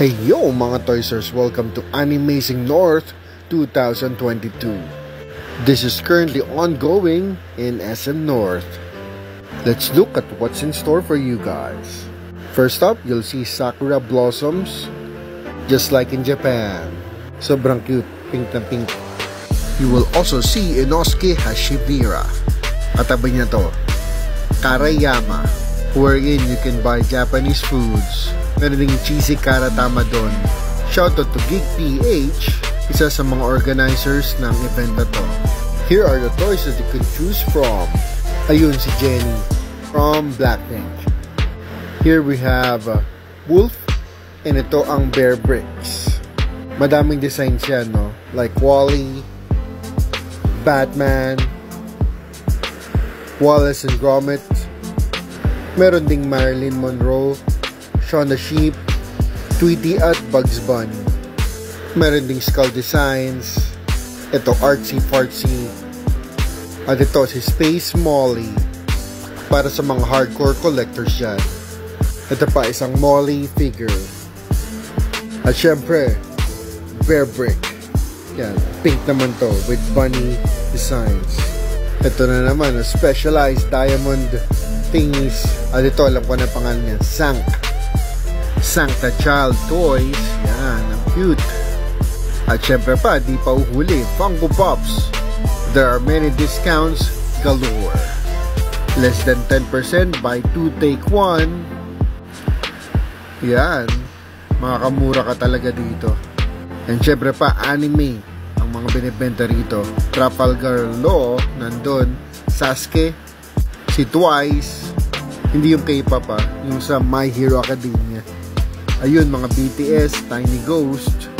Hey yo mga Toysers! Welcome to Animezing North 2022. This is currently ongoing in SM North. Let's look at what's in store for you guys. First up, you'll see Sakura Blossoms, just like in Japan. Sobrang cute, pink na pink. You will also see Inosuke Hashibira. At tabi niya to, Karayama, wherein you can buy Japanese foods. Meron ding cheesy karatama doon. Shoutout to GeekPH, isa sa mga organizers ng event na to. Here are the toys that you can choose from. Ayun si Jenny from Blackpink. Here we have Wolf, and ito ang Bear Bricks. Madaming designs yan, no? Like Wall-E, Batman, Wallace and Gromit. Meron ding Marilyn Monroe, Shaun the Sheep, Tweety at Bugs Bunny. Meron ding skull designs. Ito Artsy Fartsy. At ito si Space Molly. Para sa mga hardcore collectors yan. Ito pa isang Molly figure. At syempre, Bear Brick. Yan, pink naman to with bunny designs. Ito na naman, specialized diamond thingies. At ito, alam ko na pangalan yan, Sank the Child Toys. Yan, ang cute. At syempre pa, di pa uhuli, Funko Pops. There are many discounts galore. Less than 10% buy 2 take 1. Yan, makakamura ka talaga dito. And syempre pa, anime ang mga binibenta rito. Trafalgar Law, nandun. Sasuke, si Twice. Hindi yung K-pop pa, yung sa My Hero Academia. Ayun, mga BTS, Tiny Ghost.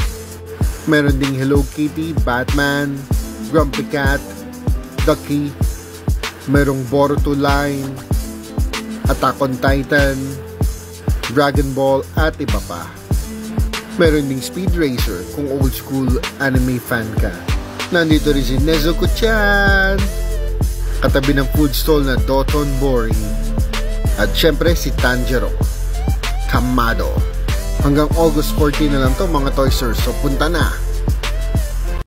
Meron ding Hello Kitty, Batman, Grumpy Cat, Ducky. Merong Boruto line, Attack on Titan, Dragon Ball, at iba pa. Meron ding Speed Racer, kung old school anime fan ka. Nandito rin si Nezuko-chan, katabi ng food stall na Dotonbori. At syempre si Tanjiro Kamado. Hanggang August 14 na lang to mga Toysers, so punta na!